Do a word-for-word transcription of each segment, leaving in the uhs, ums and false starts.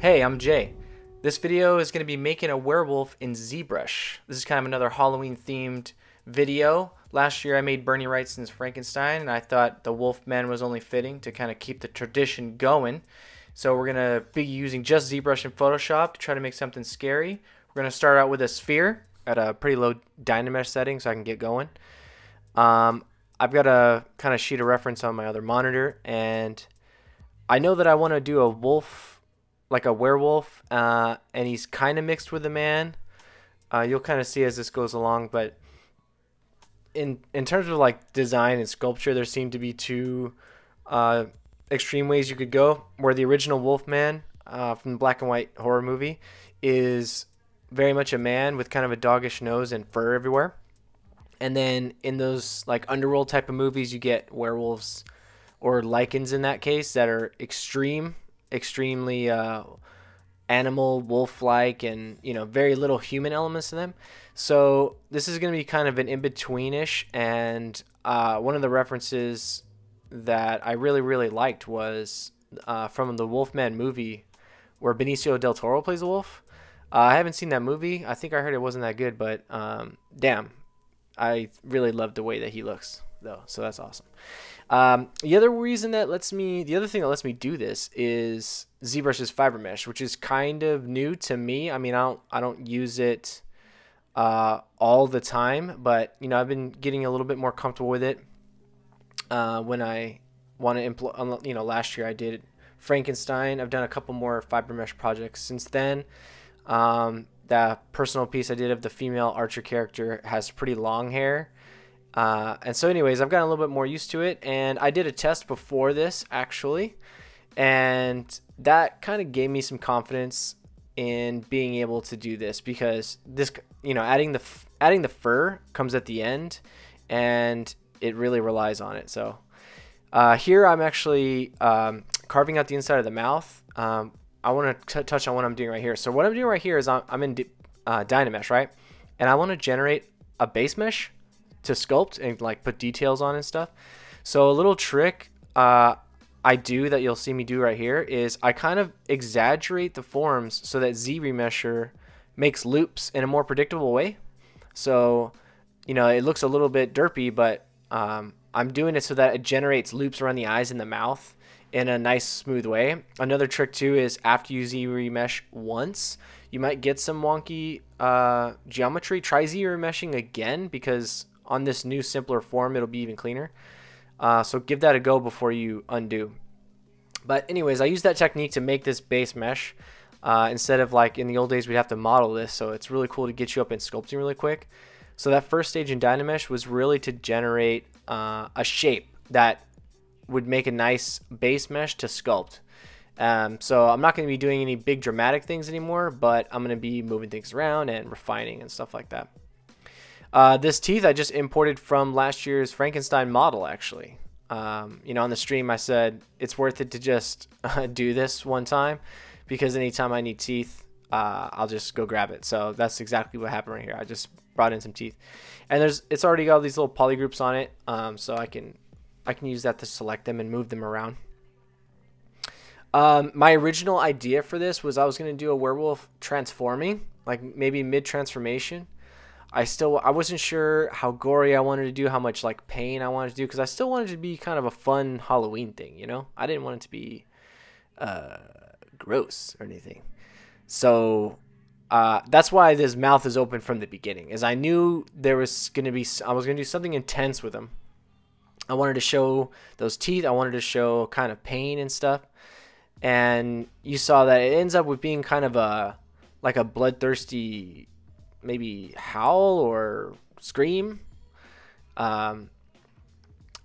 Hey, I'm Jay. This video is going to be making a werewolf in ZBrush. This is kind of another Halloween themed video. Last year I made Bernie Wrightson's Frankenstein and I thought the Wolfman was only fitting to kind of keep the tradition going. So we're going to be using just ZBrush and Photoshop to try to make something scary. We're going to start out with a sphere at a pretty low Dynamesh setting so I can get going. Um, I've got a kind of sheet of reference on my other monitor and I know that I want to do a wolf like a werewolf, uh, and he's kind of mixed with a man. Uh, you'll kind of see as this goes along, but in in terms of like design and sculpture, there seem to be two uh, extreme ways you could go. Where the original Wolfman uh, from the black and white horror movie is very much a man with kind of a doggish nose and fur everywhere, and then in those like underworld type of movies, you get werewolves or Lycans in that case that are extreme. extremely uh, animal, wolf-like, and you know, very little human elements to them. So this is going to be kind of an in-betweenish, and uh, one of the references that I really, really liked was uh, from the Wolfman movie where Benicio del Toro plays a wolf. Uh, I haven't seen that movie. I think I heard it wasn't that good, but um, damn, I really loved the way that he looks, though, so that's awesome. Um, the other reason that lets me, the other thing that lets me do this is ZBrush's Fibermesh, which is kind of new to me. I mean, I don't, I don't use it, uh, all the time, but you know, I've been getting a little bit more comfortable with it. Uh, when I want to implement, you know, last year I did Frankenstein. I've done a couple more Fibermesh projects since then. Um, that personal piece I did of the female archer character has pretty long hair. Uh, and so anyways, I've gotten a little bit more used to it, and I did a test before this actually, and that kind of gave me some confidence in being able to do this, because this, you know, adding the, adding the fur comes at the end and it really relies on it. So, uh, here I'm actually, um, carving out the inside of the mouth. Um, I want to touch on what I'm doing right here. So what I'm doing right here is I'm, I'm in, uh, Dynamesh, right? And I want to generate a base mesh to sculpt and like put details on and stuff. So a little trick uh, I do that you'll see me do right here is I kind of exaggerate the forms so that ZBrush makes loops in a more predictable way. So, you know, it looks a little bit derpy, but um, I'm doing it so that it generates loops around the eyes and the mouth in a nice smooth way. Another trick too is after you ZBrush once, you might get some wonky uh, geometry. Try ZBrushing again, because on this new simpler form, it'll be even cleaner. Uh, so give that a go before you undo. But anyways, I use that technique to make this base mesh. Uh, instead of like in the old days, we'd have to model this. So it's really cool to get you up in sculpting really quick. So that first stage in Dynamesh was really to generate uh, a shape that would make a nice base mesh to sculpt. Um, so I'm not going to be doing any big dramatic things anymore, but I'm going to be moving things around and refining and stuff like that. Uh, this teeth I just imported from last year's Frankenstein model, actually. Um, you know, on the stream I said it's worth it to just uh, do this one time, because anytime I need teeth, uh, I'll just go grab it. So that's exactly what happened right here. I just brought in some teeth, and there's it's already got all these little polygroups on it, um, so I can I can use that to select them and move them around. Um, my original idea for this was I was going to do a werewolf transforming, like maybe mid-transformation. I still, I wasn't sure how gory I wanted to do, how much like pain I wanted to do, because I still wanted it to be kind of a fun Halloween thing, you know? I didn't want it to be uh, gross or anything. So uh, that's why this mouth is open from the beginning, is I knew there was going to be, I was going to do something intense with him. I wanted to show those teeth. I wanted to show kind of pain and stuff. And you saw that it ends up with being kind of a, like a bloodthirsty, maybe howl or scream. Um,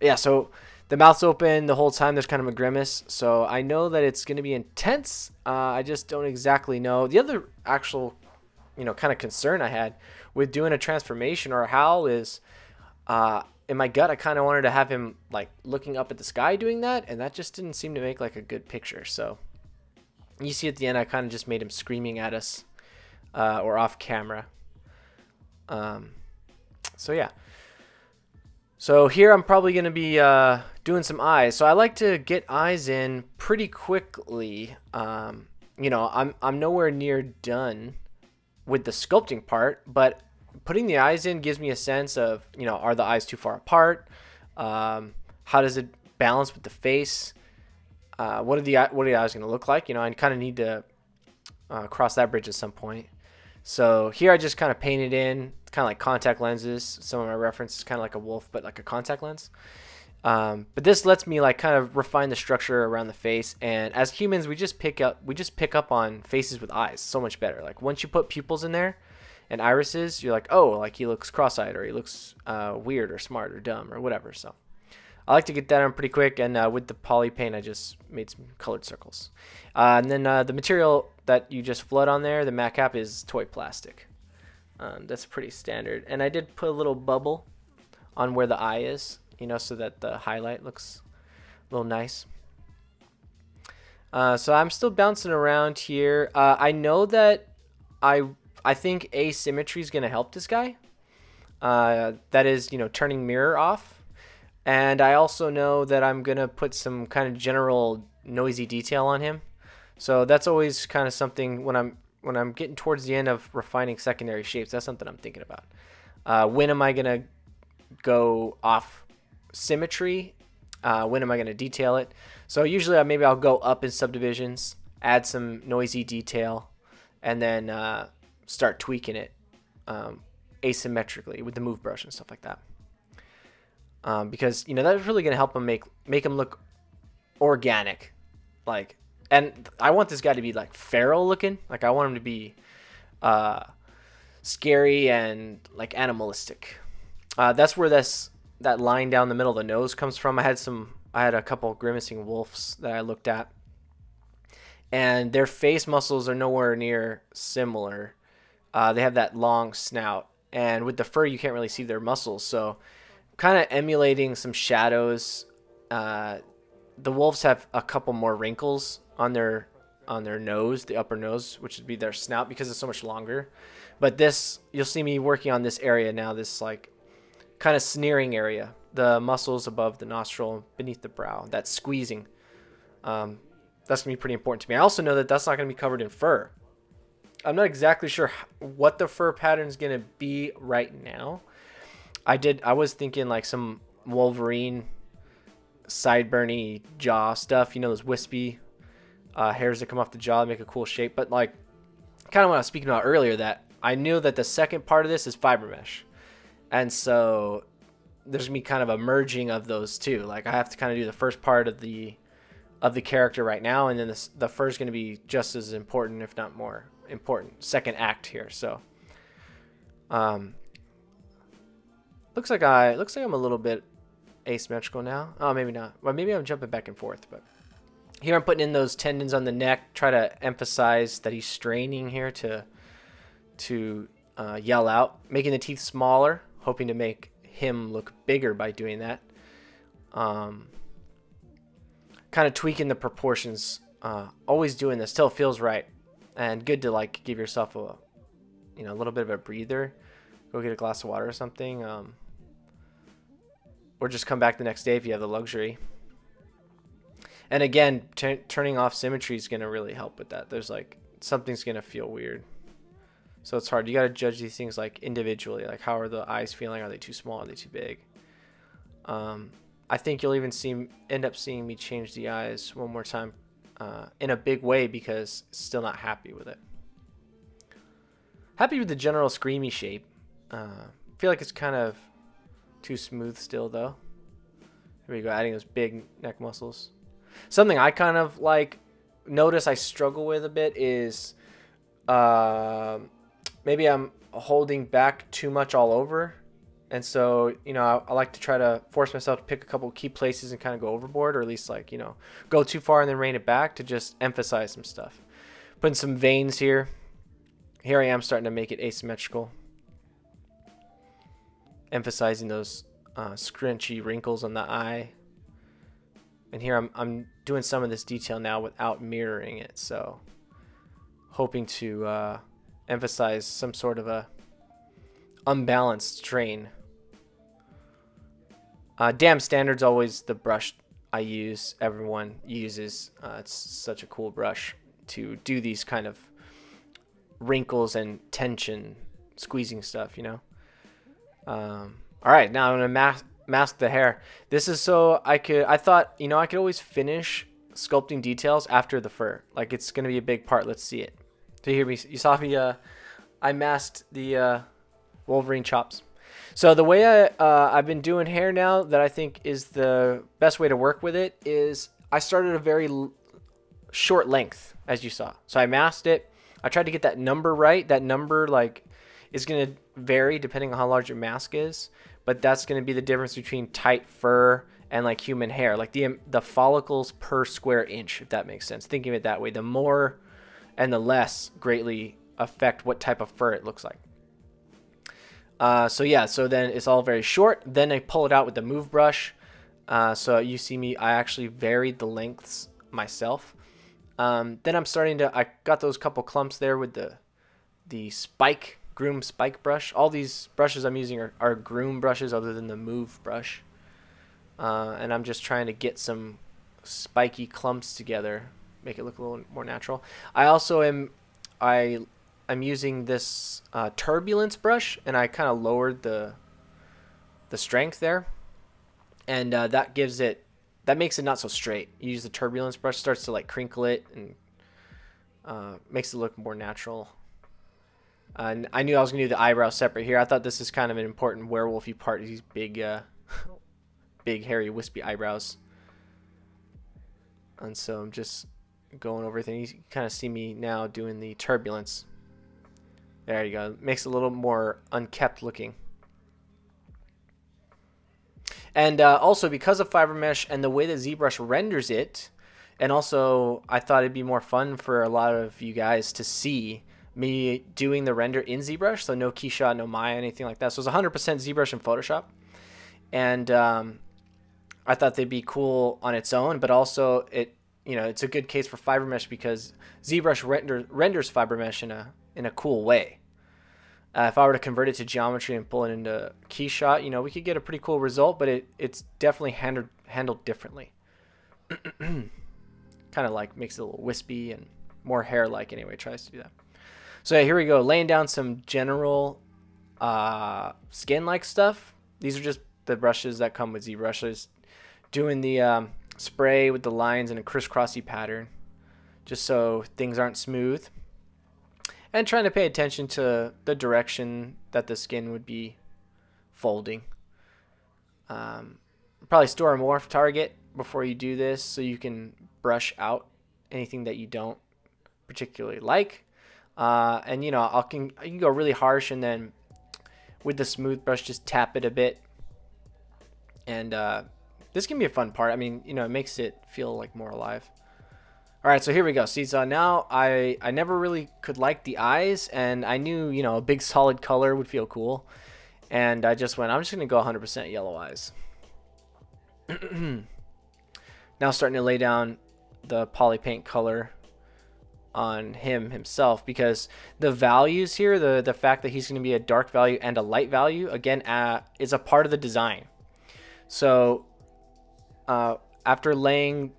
yeah, so the mouth's open the whole time. There's kind of a grimace. So I know that it's going to be intense. Uh, I just don't exactly know. The other actual, you know, kind of concern I had with doing a transformation or a howl is uh, in my gut, I kind of wanted to have him like looking up at the sky doing that. And that just didn't seem to make like a good picture. So you see at the end, I kind of just made him screaming at us uh, or off camera. Um, so yeah, so here I'm probably going to be, uh, doing some eyes. So I like to get eyes in pretty quickly. Um, you know, I'm, I'm nowhere near done with the sculpting part, but putting the eyes in gives me a sense of, you know, are the eyes too far apart? Um, how does it balance with the face? Uh, what are the what are the eyes going to look like? You know, I kind of need to uh, cross that bridge at some point. So here I just kind of painted in, kind of like contact lenses. Some of my reference is kind of like a wolf, but like a contact lens. Um, but this lets me like kind of refine the structure around the face. And as humans, we just pick up we just pick up on faces with eyes so much better. Like once you put pupils in there and irises, you're like, oh, like he looks cross-eyed, or he looks uh, weird or smart or dumb or whatever. So I like to get that on pretty quick. And uh, with the poly paint, I just made some colored circles. Uh, and then uh, the material that you just flood on there, the matte cap, is toy plastic. Um, that's pretty standard. And I did put a little bubble on where the eye is, you know, so that the highlight looks a little nice. Uh, so I'm still bouncing around here. Uh, I know that I I think asymmetry is going to help this guy. Uh, that is, you know, turning mirror off. And I also know that I'm going to put some kind of general noisy detail on him. So that's always kind of something when I'm when I'm getting towards the end of refining secondary shapes. That's something I'm thinking about. Uh, when am I going to go off symmetry? Uh, when am I going to detail it? So usually I, maybe I'll go up in subdivisions, add some noisy detail, and then uh, start tweaking it um, asymmetrically with the move brush and stuff like that. Um, because, you know, that's really going to help them make make them look organic. Like, and I want this guy to be like feral looking. Like I want him to be uh, scary and like animalistic. Uh, that's where this that line down the middle of the nose comes from. I had some, I had a couple grimacing wolves that I looked at, and their face muscles are nowhere near similar. Uh, they have that long snout, and with the fur, you can't really see their muscles. So, kind of emulating some shadows. Uh, the wolves have a couple more wrinkles on their on their nose, the upper nose, which would be their snout, because it's so much longer. But this, you'll see me working on this area now. This like kind of sneering area, the muscles above the nostril, beneath the brow, that squeezing. Um, that's gonna be pretty important to me. I also know that that's not gonna be covered in fur. I'm not exactly sure what the fur pattern is gonna be right now. I did. I was thinking like some Wolverine sideburny jaw stuff. You know, those wispy uh, hairs that come off the jaw make a cool shape. But like, kind of what I was speaking about earlier, that I knew that the second part of this is Fibermesh. And so there's gonna be kind of a merging of those two. Like I have to kind of do the first part of the of the character right now, and then this, the fur is gonna be just as important, if not more important, second act here. So, um, looks like I looks like I'm a little bit asymmetrical now. Oh, maybe not. Well, maybe I'm jumping back and forth. But here I'm putting in those tendons on the neck. Try to emphasize that he's straining here to to uh, yell out, making the teeth smaller. Hoping to make him look bigger by doing that. Um, kind of tweaking the proportions. Uh, always doing this till it feels right, and good to like give yourself a, you know, a little bit of a breather. Go get a glass of water or something, um, or just come back the next day if you have the luxury. And again, turning off symmetry is gonna really help with that. There's like something's gonna feel weird. So it's hard. You got to judge these things like individually, like how are the eyes feeling? Are they too small? Are they too big? Um, I think you'll even see, end up seeing me change the eyes one more time uh, in a big way, because still not happy with it. Happy with the general screamy shape. I uh, feel like it's kind of too smooth still though. Here we go, adding those big neck muscles. Something I kind of like notice I struggle with a bit is uh, maybe I'm holding back too much all over. And so, you know, I, I like to try to force myself to pick a couple key places and kind of go overboard, or at least like, you know, go too far and then rein it back to just emphasize some stuff. Putting some veins here. Here I am starting to make it asymmetrical. Emphasizing those uh, scrunchy wrinkles on the eye. And here I'm, I'm doing some of this detail now without mirroring it. So hoping to... Uh, emphasize some sort of a unbalanced train. Uh, damn standard's always the brush I use, everyone uses. Uh, it's such a cool brush. to do these kind of wrinkles and tension squeezing stuff, you know. Um, all right, now I'm gonna mask mask the hair. This is so I could. I thought, you know, I could always finish sculpting details after the fur. Like, it's gonna be a big part. Let's see it. So you hear me? You saw me. Uh, I masked the uh, Wolverine chops. So the way I, uh, I've been doing hair now that I think is the best way to work with it is I started a very l short length, as you saw. So I masked it. I tried to get that number right. That number, like, is going to vary depending on how large your mask is. But that's going to be the difference between tight fur and, like, human hair. Like, the, the follicles per square inch, if that makes sense. Thinking of it that way. The more and the less greatly affect what type of fur it looks like. Uh, so yeah, so then it's all very short. Then I pull it out with the move brush. Uh, so you see me, I actually varied the lengths myself. Um, then I'm starting to, I got those couple clumps there with the, the spike, groom spike brush. All these brushes I'm using are, are groom brushes other than the move brush. Uh, and I'm just trying to get some spiky clumps together, make it look a little more natural. I also am, I I'm using this uh, turbulence brush, and I kind of lowered the the strength there, and uh, that gives it, that makes it not so straight. You use the turbulence brush, starts to like crinkle it, and uh, makes it look more natural. Uh, and I knew I was gonna do the eyebrow separate here. I thought this is kind of an important werewolfy part. These big, uh, big hairy wispy eyebrows, and so I'm just going over everything. You can kind of see me now doing the turbulence. There you go. It makes it a little more unkept looking. And uh, also because of Fibermesh and the way that ZBrush renders it, and also I thought it'd be more fun for a lot of you guys to see me doing the render in ZBrush. So no Keyshot, no Maya, anything like that. So it's one hundred percent ZBrush and Photoshop. And um, I thought they'd be cool on its own, but also it, you know, it's a good case for Fibermesh because ZBrush render, renders Fibermesh in a in a cool way. Uh, if I were to convert it to geometry and pull it into Keyshot, you know, we could get a pretty cool result, but it, it's definitely handled, handled differently. Kind of like makes it a little wispy and more hair-like anyway, tries to do that. So yeah, here we go, laying down some general uh, skin-like stuff. These are just the brushes that come with ZBrush. So it's doing the um, spray with the lines in a crisscrossy pattern, just so things aren't smooth. And trying to pay attention to the direction that the skin would be folding. Um, probably store a morph target before you do this so you can brush out anything that you don't particularly like. Uh, and, you know, I'll can, I can go really harsh and then with the smooth brush just tap it a bit. And uh, this can be a fun part. I mean, you know, it makes it feel like more alive. All right, so here we go. See, so now I, I never really could like the eyes, and I knew, you know, a big solid color would feel cool. And I just went, I'm just going to go one hundred percent yellow eyes. Now starting to lay down the Polypaint color on him himself, because the values here, the, the fact that he's going to be a dark value and a light value, again, uh, is a part of the design. So uh, after laying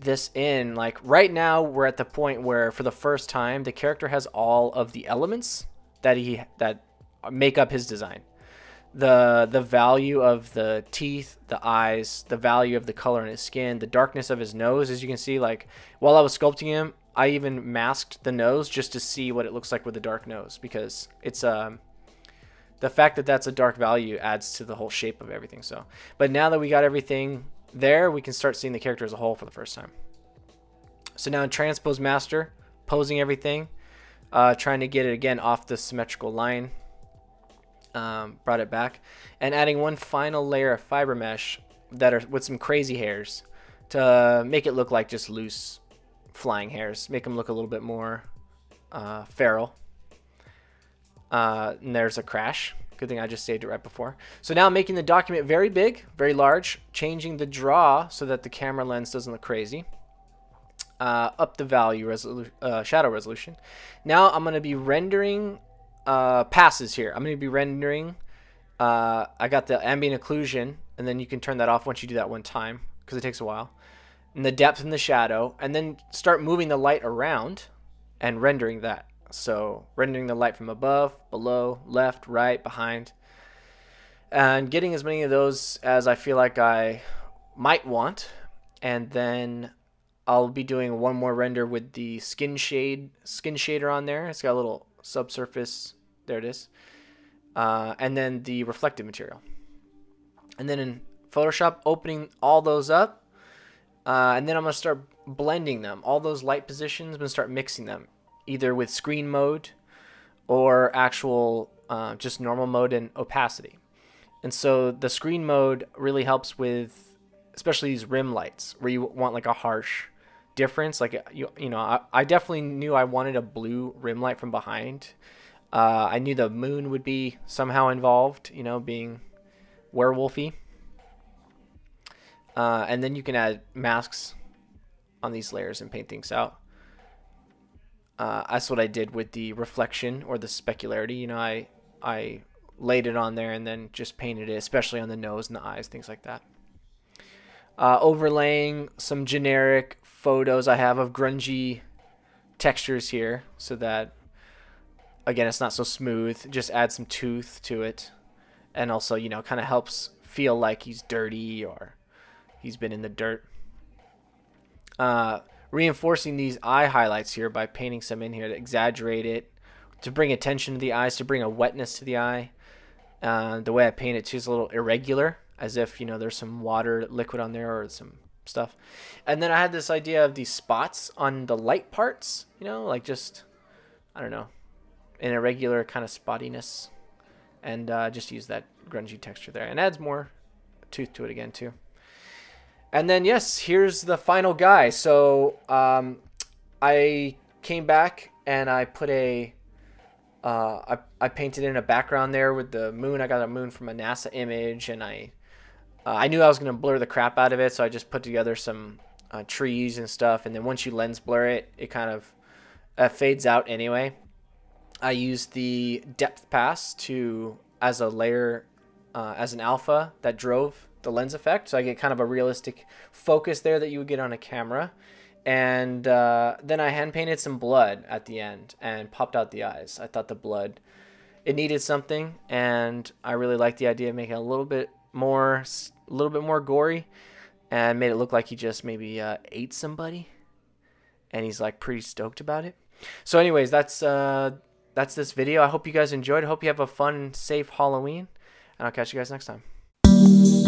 this in, like right now we're at the point where for the first time the character has all of the elements that he that make up his design, the the value of the teeth, the eyes, the value of the color in his skin, the darkness of his nose. As you can see, like while I was sculpting him, I even masked the nose just to see what it looks like with a dark nose, because it's um the fact that that's a dark value adds to the whole shape of everything. So but now that we got everything there, we can start seeing the character as a whole for the first time. So now in Transpose Master, posing everything, uh, trying to get it again off the symmetrical line, um, brought it back, and adding one final layer of fiber mesh that are with some crazy hairs to make it look like just loose flying hairs, make them look a little bit more uh, feral. Uh, and there's a crash. Good thing I just saved it right before. So now making the document very big, very large, changing the draw so that the camera lens doesn't look crazy. Uh, up the value resolu uh, shadow resolution. Now I'm going to be rendering uh, passes here. I'm going to be rendering. Uh, I got the ambient occlusion, and then you can turn that off once you do that one time because it takes a while. and the depth and the shadow, and then start moving the light around and rendering that. So rendering the light from above, below, left, right, behind, and getting as many of those as I feel like I might want. And then I'll be doing one more render with the skin shade skin shader on there. It's got a little subsurface. There it is. Uh, and then the reflective material. And then in Photoshop, opening all those up. Uh, and then I'm going to start blending them. All those light positions, I'm going to start mixing them. Either with screen mode or actual uh, just normal mode and opacity. And so the screen mode really helps with especially these rim lights where you want like a harsh difference. Like, you, you know, I, I definitely knew I wanted a blue rim light from behind. Uh, I knew the moon would be somehow involved, you know, being werewolfy. Uh, and then you can add masks on these layers and paint things out. Uh, that's what I did with the reflection or the specularity. You know, I, I laid it on there and then just painted it, especially on the nose and the eyes, things like that. Uh, overlaying some generic photos I have of grungy textures here so that, again, it's not so smooth. Just add some tooth to it. And also, you know, kind of helps feel like he's dirty or he's been in the dirt. Uh, reinforcing these eye highlights here by painting some in here to exaggerate it, to bring attention to the eyes, to bring a wetness to the eye. Uh, the way I paint it too is a little irregular, as if, you know, there's some water liquid on there or some stuff. And then I had this idea of these spots on the light parts, you know, like just, I don't know, an irregular kind of spottiness, and uh, just use that grungy texture there, and adds more tooth to it again too. And then yes, here's the final guy. So um, I came back and I put a uh, I, I painted in a background there with the moon. I got a moon from a NASA image, and I uh, I knew I was gonna blur the crap out of it, so I just put together some uh, trees and stuff. And then once you lens blur it, it kind of uh, fades out anyway. I used the depth pass to as a layer, uh, as an alpha that drove the lens effect. So I get kind of a realistic focus there that you would get on a camera. And uh, then I hand painted some blood at the end and popped out the eyes. I thought the blood, it needed something. And I really liked the idea of making it a little bit more, a little bit more gory, and made it look like he just maybe uh, ate somebody. And he's like pretty stoked about it. So anyways, that's... Uh, That's this video. I hope you guys enjoyed. I hope you have a fun, safe Halloween, and I'll catch you guys next time.